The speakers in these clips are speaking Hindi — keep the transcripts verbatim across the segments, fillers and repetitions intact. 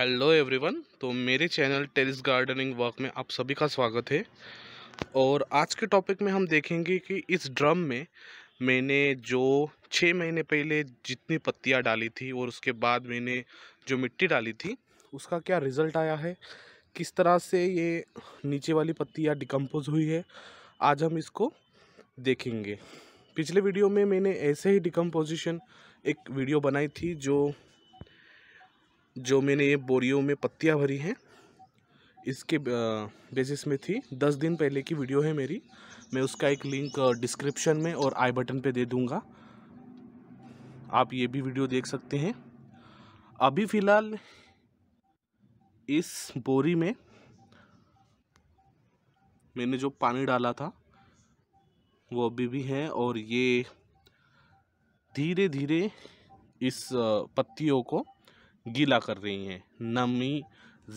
हेलो एवरीवन, तो मेरे चैनल टेरिस गार्डनिंग वर्क में आप सभी का स्वागत है। और आज के टॉपिक में हम देखेंगे कि इस ड्रम में मैंने जो छः महीने पहले जितनी पत्तियां डाली थी और उसके बाद मैंने जो मिट्टी डाली थी उसका क्या रिज़ल्ट आया है, किस तरह से ये नीचे वाली पत्तियां डिकम्पोज हुई है, आज हम इसको देखेंगे। पिछले वीडियो में मैंने ऐसे ही डिकम्पोजिशन एक वीडियो बनाई थी जो जो मैंने ये बोरियों में पत्तियां भरी हैं इसके बेसिस में थी। दस दिन पहले की वीडियो है मेरी, मैं उसका एक लिंक डिस्क्रिप्शन में और आई बटन पे दे दूंगा, आप ये भी वीडियो देख सकते हैं। अभी फ़िलहाल इस बोरी में मैंने जो पानी डाला था वो अभी भी है और ये धीरे धीरे इस पत्तियों को गीला कर रही हैं, नमी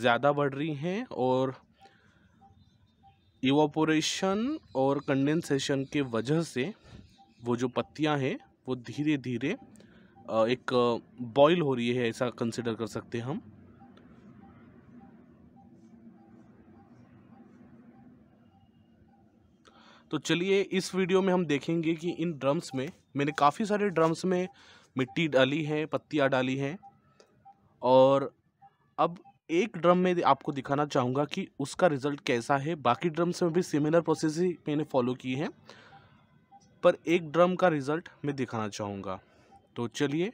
ज़्यादा बढ़ रही हैं और इवापोरेशन और कंडेंसेशन के वजह से वो जो पत्तियां हैं वो धीरे धीरे एक बॉयल हो रही है, ऐसा कंसिडर कर सकते हैं हम। तो चलिए इस वीडियो में हम देखेंगे कि इन ड्रम्स में, मैंने काफ़ी सारे ड्रम्स में मिट्टी डाली है, पत्तियां डाली हैं, और अब एक ड्रम में आपको दिखाना चाहूँगा कि उसका रिज़ल्ट कैसा है। बाकी ड्रम्स में भी सिमिलर प्रोसेस ही मैंने फॉलो की है, पर एक ड्रम का रिज़ल्ट मैं दिखाना चाहूँगा। तो चलिए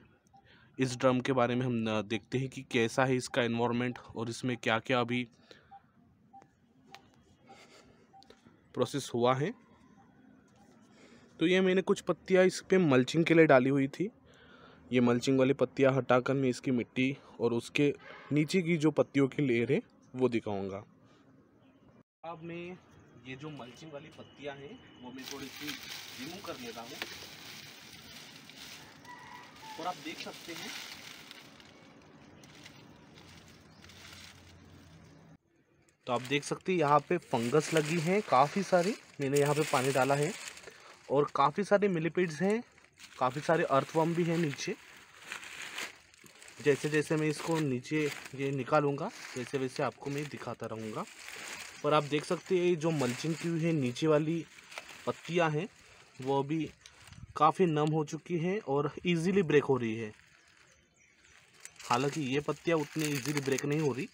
इस ड्रम के बारे में हम देखते हैं कि कैसा है इसका एनवायरनमेंट और इसमें क्या क्या अभी प्रोसेस हुआ है। तो ये मैंने कुछ पत्तियाँ इस पर मल्चिंग के लिए डाली हुई थी। ये मल्चिंग वाली पत्तियां हटाकर मैं इसकी मिट्टी और उसके नीचे की जो पत्तियों की लेयर है वो दिखाऊंगा। अब मैं ये जो मल्चिंग वाली पत्तियां हैं वो मैं थोड़ी सी रिमूव कर लेता हूँ और आप देख सकते हैं तो आप देख सकते हैं यहाँ पे फंगस लगी है काफ़ी सारी। मैंने यहाँ पे पानी डाला है और काफ़ी सारे मिलीपीड्स हैं, काफ़ी सारे अर्थवर्म भी हैं नीचे। जैसे जैसे मैं इसको नीचे ये निकालूंगा वैसे वैसे आपको मैं दिखाता रहूँगा। पर आप देख सकते हैं जो मल्चिंग की हुई है नीचे वाली पत्तियां हैं वो भी काफ़ी नम हो चुकी हैं और इजीली ब्रेक हो रही है। हालांकि ये पत्तियां उतनी इजीली ब्रेक नहीं हो रही।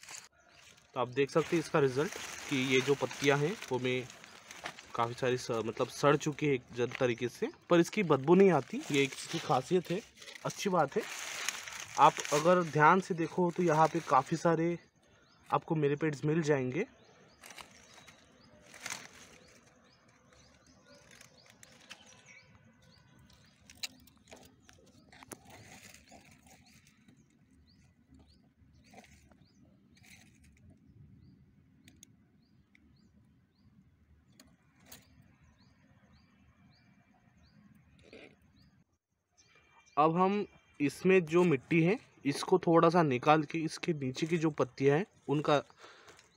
तो आप देख सकते हैं इसका रिज़ल्ट कि ये जो पत्तियाँ हैं वो मैं काफ़ी सारी सा, मतलब सड़ चुकी है एक जल तरीके से, पर इसकी बदबू नहीं आती, ये इसकी खासियत है, अच्छी बात है। आप अगर ध्यान से देखो तो यहाँ पे काफ़ी सारे आपको मिलीपीड्स मिल जाएंगे। अब हम इसमें जो मिट्टी है इसको थोड़ा सा निकाल के इसके नीचे की जो पत्तियां हैं उनका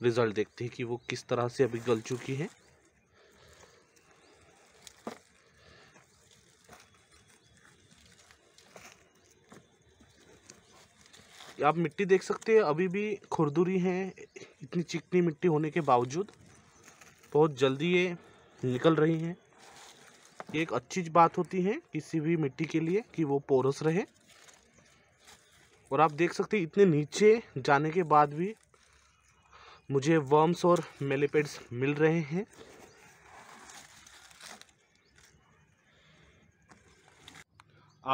रिज़ल्ट देखते हैं कि वो किस तरह से अभी गल चुकी हैं। आप मिट्टी देख सकते हैं अभी भी खुरदुरी है, इतनी चिकनी मिट्टी होने के बावजूद बहुत जल्दी ये निकल रही हैं। ये एक अच्छी बात होती है किसी भी मिट्टी के लिए कि वो पोरस रहे। और आप देख सकते हैं इतने नीचे जाने के बाद भी मुझे वर्म्स और मेलिपेड्स मिल रहे हैं।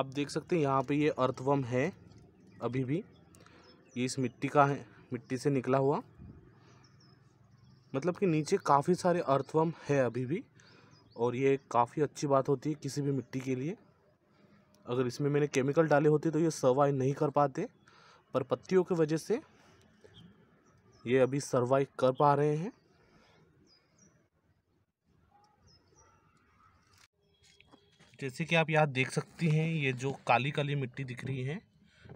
आप देख सकते हैं यहाँ पे ये अर्थवर्म है अभी भी, ये इस मिट्टी का है, मिट्टी से निकला हुआ, मतलब कि नीचे काफ़ी सारे अर्थवर्म है अभी भी। और ये काफ़ी अच्छी बात होती है किसी भी मिट्टी के लिए। अगर इसमें मैंने केमिकल डाले होते तो ये सर्वाइव नहीं कर पाते, पर पत्तियों की वजह से ये अभी सर्वाइव कर पा रहे हैं। जैसे कि आप यहाँ देख सकती हैं ये जो काली काली मिट्टी दिख रही है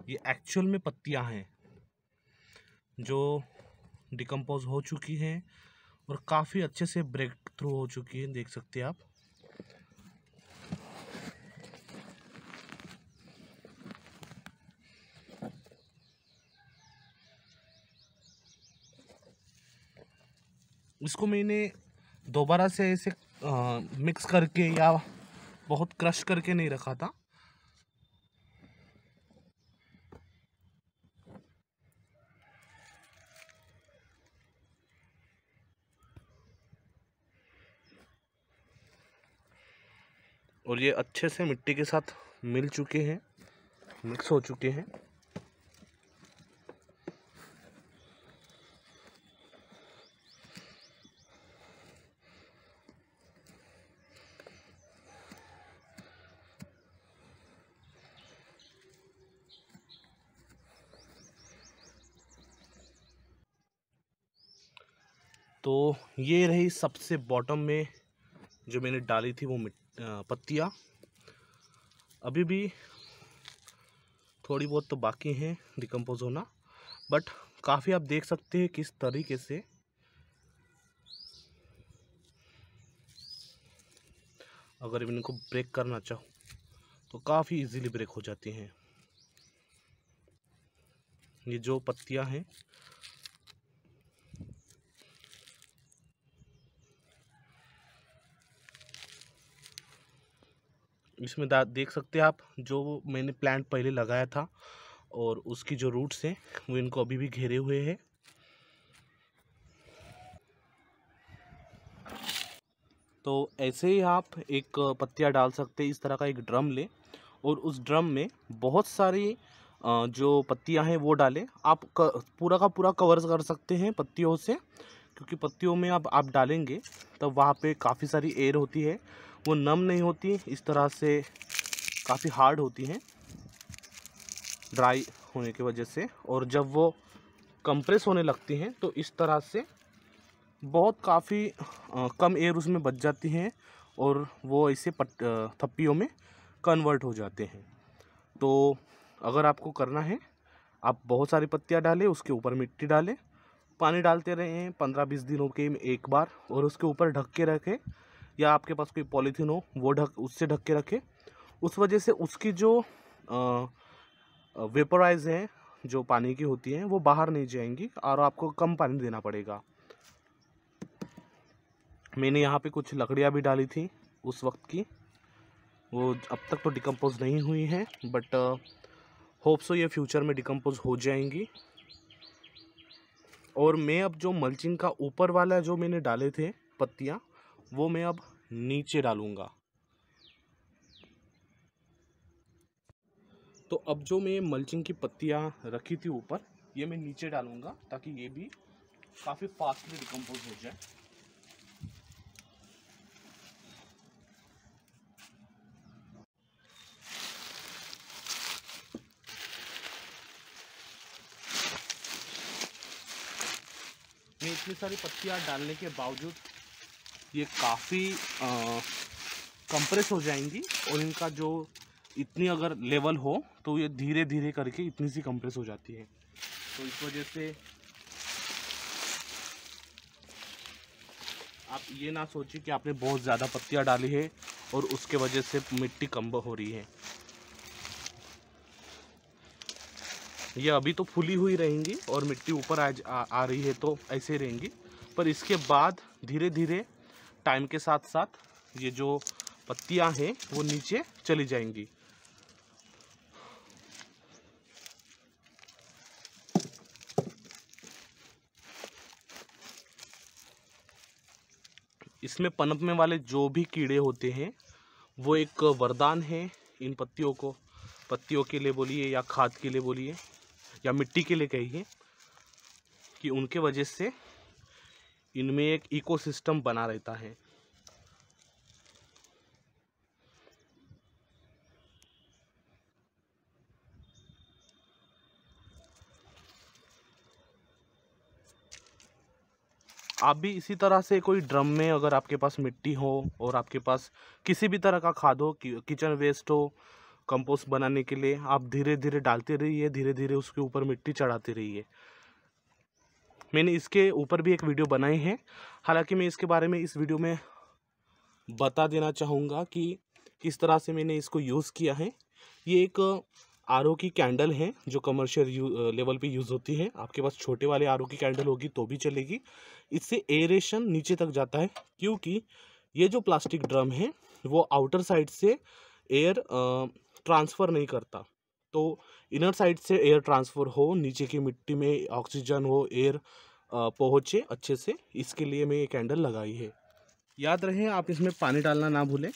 ये एक्चुअल में पत्तियाँ हैं जो डिकम्पोज हो चुकी हैं और काफ़ी अच्छे से ब्रेक थ्रू हो चुकी है, देख सकते हैं आप। इसको मैंने दोबारा से ऐसे मिक्स करके या बहुत क्रश करके नहीं रखा था। और ये अच्छे से मिट्टी के साथ मिल चुके हैं, मिक्स हो चुके हैं। तो ये रही सबसे बॉटम में जो मैंने डाली थी वो मिट्टी पत्तियाँ। अभी भी थोड़ी बहुत तो बाकी हैं डिकम्पोज होना, बट काफ़ी आप देख सकते हैं किस तरीके से अगर इनको ब्रेक करना चाहो तो काफ़ी इजीली ब्रेक हो जाती हैं। ये जो पत्तियाँ हैं इसमें देख सकते हैं आप, जो मैंने प्लांट पहले लगाया था और उसकी जो रूट्स हैं वो इनको अभी भी घेरे हुए हैं। तो ऐसे ही आप एक पत्तियाँ डाल सकते हैं। इस तरह का एक ड्रम लें और उस ड्रम में बहुत सारी जो पत्तियाँ हैं वो डालें। आप पूरा का पूरा कवर कर सकते हैं पत्तियों से, क्योंकि पत्तियों में आप आप डालेंगे तब वहाँ पे काफ़ी सारी एयर होती है, वो नम नहीं होती, इस तरह से काफ़ी हार्ड होती हैं ड्राई होने की वजह से। और जब वो कंप्रेस होने लगती हैं तो इस तरह से बहुत काफ़ी कम एयर उसमें बच जाती हैं और वो ऐसे पट थप्पियों में कन्वर्ट हो जाते हैं। तो अगर आपको करना है, आप बहुत सारी पत्तियाँ डालें, उसके ऊपर मिट्टी डालें, पानी डालते रहें पंद्रह बीस दिनों के एक बार, और उसके ऊपर ढक के रखें, या आपके पास कोई पॉलीथीन हो वो ढक उससे ढक के रखें। उस वजह से उसकी जो वेपराइज हैं जो पानी की होती हैं वो बाहर नहीं जाएंगी और आपको कम पानी देना पड़ेगा। मैंने यहाँ पे कुछ लकड़ियाँ भी डाली थी उस वक्त की, वो अब तक तो डिकम्पोज नहीं हुई हैं, बट होप सो ये फ्यूचर में डिकम्पोज हो जाएंगी। और मैं अब जो मल्चिंग का ऊपर वाला जो मैंने डाले थे पत्तियाँ वो मैं अब नीचे डालूँगा। तो अब जो मैं मल्चिंग की पत्तियाँ रखी थी ऊपर, ये मैं नीचे डालूँगा ताकि ये भी काफ़ी फास्टली डिकम्पोज हो जाए। मैं इतनी सारी पत्तियाँ डालने के बावजूद ये काफ़ी कंप्रेस हो जाएंगी, और इनका जो इतनी अगर लेवल हो तो ये धीरे धीरे करके इतनी सी कंप्रेस हो जाती है। तो इस वजह से आप ये ना सोचिए कि आपने बहुत ज़्यादा पत्तियाँ डाली है और उसके वजह से मिट्टी कम हो रही है। ये अभी तो फूली हुई रहेंगी और मिट्टी ऊपर आ, आ, आ रही है तो ऐसे ही रहेंगी, पर इसके बाद धीरे धीरे टाइम के साथ साथ ये जो पत्तियां हैं वो नीचे चली जाएंगी। इसमें पनपने वाले जो भी कीड़े होते हैं वो एक वरदान है इन पत्तियों को, पत्तियों के लिए बोलिए या खाद के लिए बोलिए या मिट्टी के लिए कहिए, कि उनके वजह से इनमें एक इकोसिस्टम बना रहता है। आप भी इसी तरह से कोई ड्रम में, अगर आपके पास मिट्टी हो और आपके पास किसी भी तरह का खाद हो, किचन वेस्ट हो, कंपोस्ट बनाने के लिए आप धीरे धीरे डालते रहिए, धीरे धीरे उसके ऊपर मिट्टी चढ़ाते रहिए। मैंने इसके ऊपर भी एक वीडियो बनाई है, हालांकि मैं इसके बारे में इस वीडियो में बता देना चाहूँगा कि किस तरह से मैंने इसको यूज़ किया है। ये एक आरओ की कैंडल है जो कमर्शियल लेवल पे यूज़ होती है। आपके पास छोटे वाले आरओ की कैंडल होगी तो भी चलेगी। इससे एरेशन नीचे तक जाता है क्योंकि ये जो प्लास्टिक ड्रम है वो आउटर साइड से एयर ट्रांसफ़र नहीं करता, तो इनर साइड से एयर ट्रांसफ़र हो, नीचे की मिट्टी में ऑक्सीजन हो, एयर पहुँचे अच्छे से, इसके लिए मैं ये कैंडल लगाई है। याद रहे आप इसमें पानी डालना ना भूलें।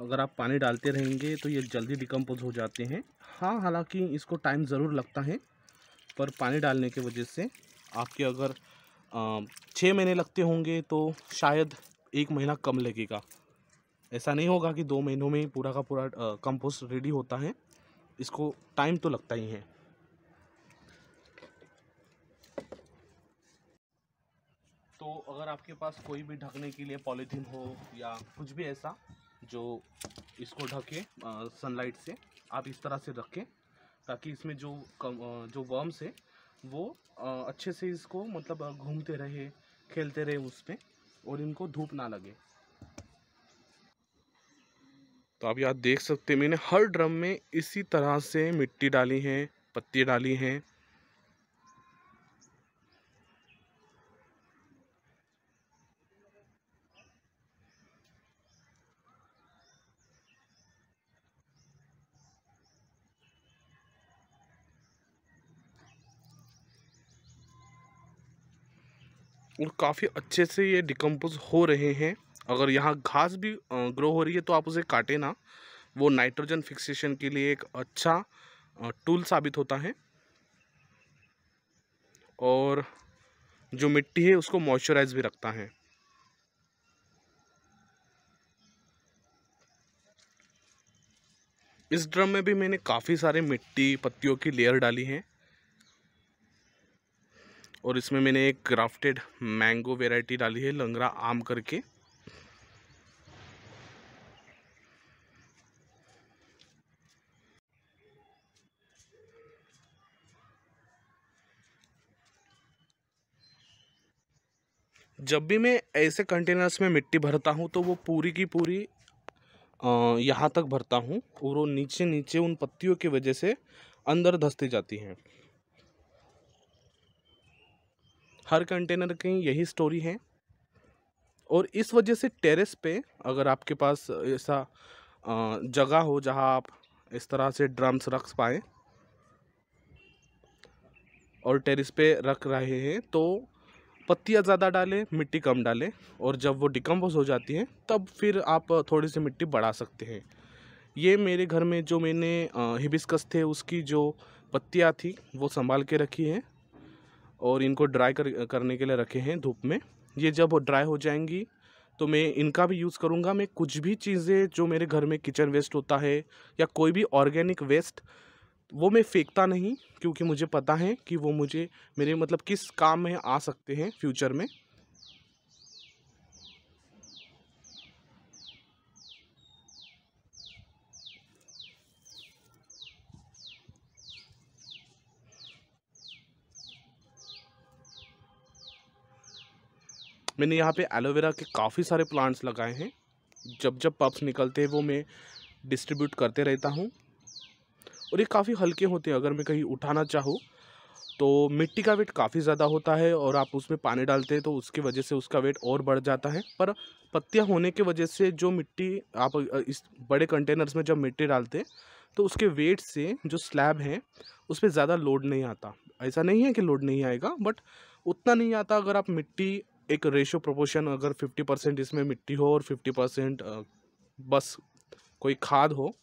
अगर आप पानी डालते रहेंगे तो ये जल्दी डिकम्पोज हो जाते हैं। हाँ, हालांकि इसको टाइम ज़रूर लगता है, पर पानी डालने की वजह से आपके अगर छः महीने लगते होंगे तो शायद एक महीना कम लगेगा। ऐसा नहीं होगा कि दो महीनों में पूरा का पूरा कंपोस्ट रेडी होता है, इसको टाइम तो लगता ही है। तो अगर आपके पास कोई भी ढकने के लिए पॉलीथीन हो या कुछ भी ऐसा जो इसको ढके सनलाइट से, आप इस तरह से रखें ताकि इसमें जो कम, जो वर्म्स है वो आ, अच्छे से इसको मतलब घूमते रहे, खेलते रहे उस पर और इनको धूप ना लगे। तो आप यहाँ देख सकते हैं मैंने हर ड्रम में इसी तरह से मिट्टी डाली है, पत्ती डाली हैं। और काफ़ी अच्छे से ये डिकम्पोज हो रहे हैं। अगर यहाँ घास भी ग्रो हो रही है तो आप उसे काटें ना, वो नाइट्रोजन फिक्सेशन के लिए एक अच्छा टूल साबित होता है। और जो मिट्टी है उसको मॉइस्चराइज भी रखता है। इस ड्रम में भी मैंने काफ़ी सारे मिट्टी पत्तियों की लेयर डाली है और इसमें मैंने एक ग्राफ्टेड मैंगो वेराइटी डाली है, लंगरा आम करके। जब भी मैं ऐसे कंटेनर्स में मिट्टी भरता हूँ तो वो पूरी की पूरी यहाँ तक भरता हूँ और वो नीचे नीचे उन पत्तियों की वजह से अंदर धंसती जाती हैं। हर कंटेनर की यही स्टोरी है। और इस वजह से टेरेस पे अगर आपके पास ऐसा जगह हो जहाँ आप इस तरह से ड्रम्स रख पाएँ और टेरेस पे रख रहे हैं तो पत्तियाँ ज़्यादा डालें, मिट्टी कम डालें, और जब वो डिकम्पोज हो जाती हैं तब फिर आप थोड़ी सी मिट्टी बढ़ा सकते हैं। ये मेरे घर में जो मैंने हिबिस्कस थे उसकी जो पत्तियाँ थी वो संभाल के रखी है और इनको ड्राई कर, करने के लिए रखे हैं धूप में। ये जब ड्राई हो जाएंगी तो मैं इनका भी यूज़ करूँगा। मैं कुछ भी चीज़ें जो मेरे घर में किचन वेस्ट होता है या कोई भी ऑर्गेनिक वेस्ट, वो मैं फेंकता नहीं क्योंकि मुझे पता है कि वो मुझे मेरे मतलब किस काम में आ सकते हैं फ्यूचर में। मैंने यहाँ पे एलोवेरा के काफ़ी सारे प्लांट्स लगाए हैं। जब जब पप्स निकलते हैं वो मैं डिस्ट्रीब्यूट करते रहता हूँ और ये काफ़ी हल्के होते हैं। अगर मैं कहीं उठाना चाहूँ तो मिट्टी का वेट काफ़ी ज़्यादा होता है और आप उसमें पानी डालते हैं तो उसकी वजह से उसका वेट और बढ़ जाता है। पर पत्तियाँ होने की वजह से जो मिट्टी आप इस बड़े कंटेनर्स में जब मिट्टी डालते हैं तो उसके वेट से जो स्लैब है उस पर ज़्यादा लोड नहीं आता। ऐसा नहीं है कि लोड नहीं आएगा, बट उतना नहीं आता। अगर आप मिट्टी एक रेशो प्रोपोर्शन, अगर फिफ्टी परसेंट इसमें मिट्टी हो और फिफ्टी परसेंट बस कोई खाद हो।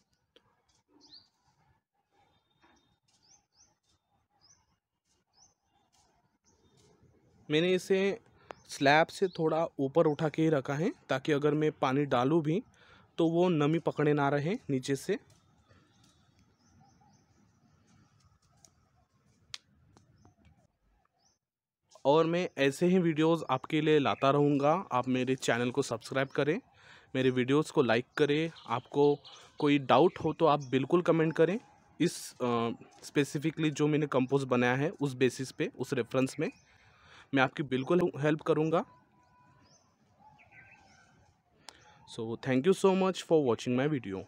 मैंने इसे स्लैब से थोड़ा ऊपर उठा के ही रखा है ताकि अगर मैं पानी डालूँ भी तो वो नमी पकड़े ना रहे नीचे से। और मैं ऐसे ही वीडियोस आपके लिए लाता रहूँगा। आप मेरे चैनल को सब्सक्राइब करें, मेरे वीडियोस को लाइक करें। आपको कोई डाउट हो तो आप बिल्कुल कमेंट करें इस स्पेसिफिकली जो मैंने कंपोस्ट बनाया है उस बेसिस पे, उस रेफरेंस में मैं आपकी बिल्कुल हेल्प करूँगा। So thank you so much for watching my video.